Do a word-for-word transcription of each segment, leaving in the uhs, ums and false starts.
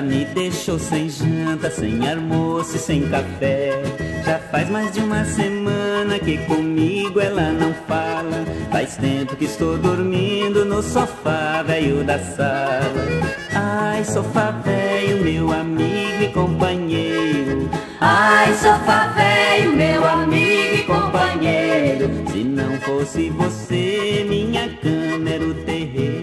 janta, me deixou sem janta, sem almoço e sem café. Já faz mais de uma semana que comigo ela não fala. Faz tempo que estou dormindo no sofá velho da sala. Ai, sofá velho, meu amigo e companheiro. Ai, sofá velho, meu amigo e companheiro. Se não fosse você, minha cama era o terreiro.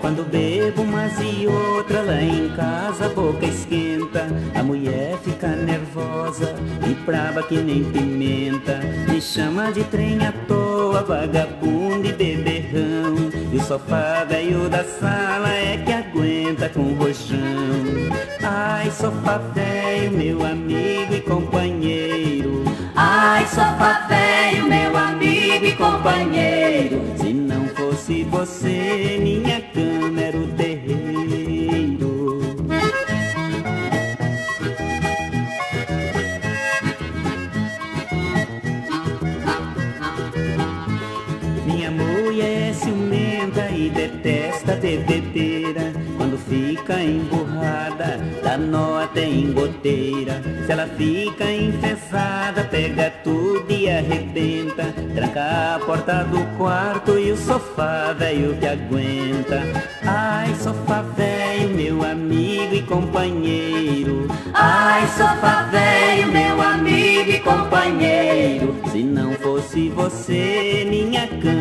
Quando bebo umas e outra, lá em casa a boca esquenta. A mulher fica nervosa e brava que nem pimenta. Me chama de trem à toa, vagabundo e beberrão. E o sofá velho da sala é que aguenta com o rojão. Ai, sofá velho, meu amigo e companheiro. Ai, sofá velho, meu amigo e companheiro. Se não fosse você, minha cama era o terreiro. Minha mulher é ciumenta e detesta ter bebedeira. Quando fica emburrada, dá nó até em goteira. Se ela fica enfesada, pega tudo e arrebenta. Tranca a porta do quarto e o sofá velho que aguenta. Ai, sofá velho, meu amigo e companheiro. Ai, sofá velho, meu amigo e companheiro. Se não fosse você, minha cama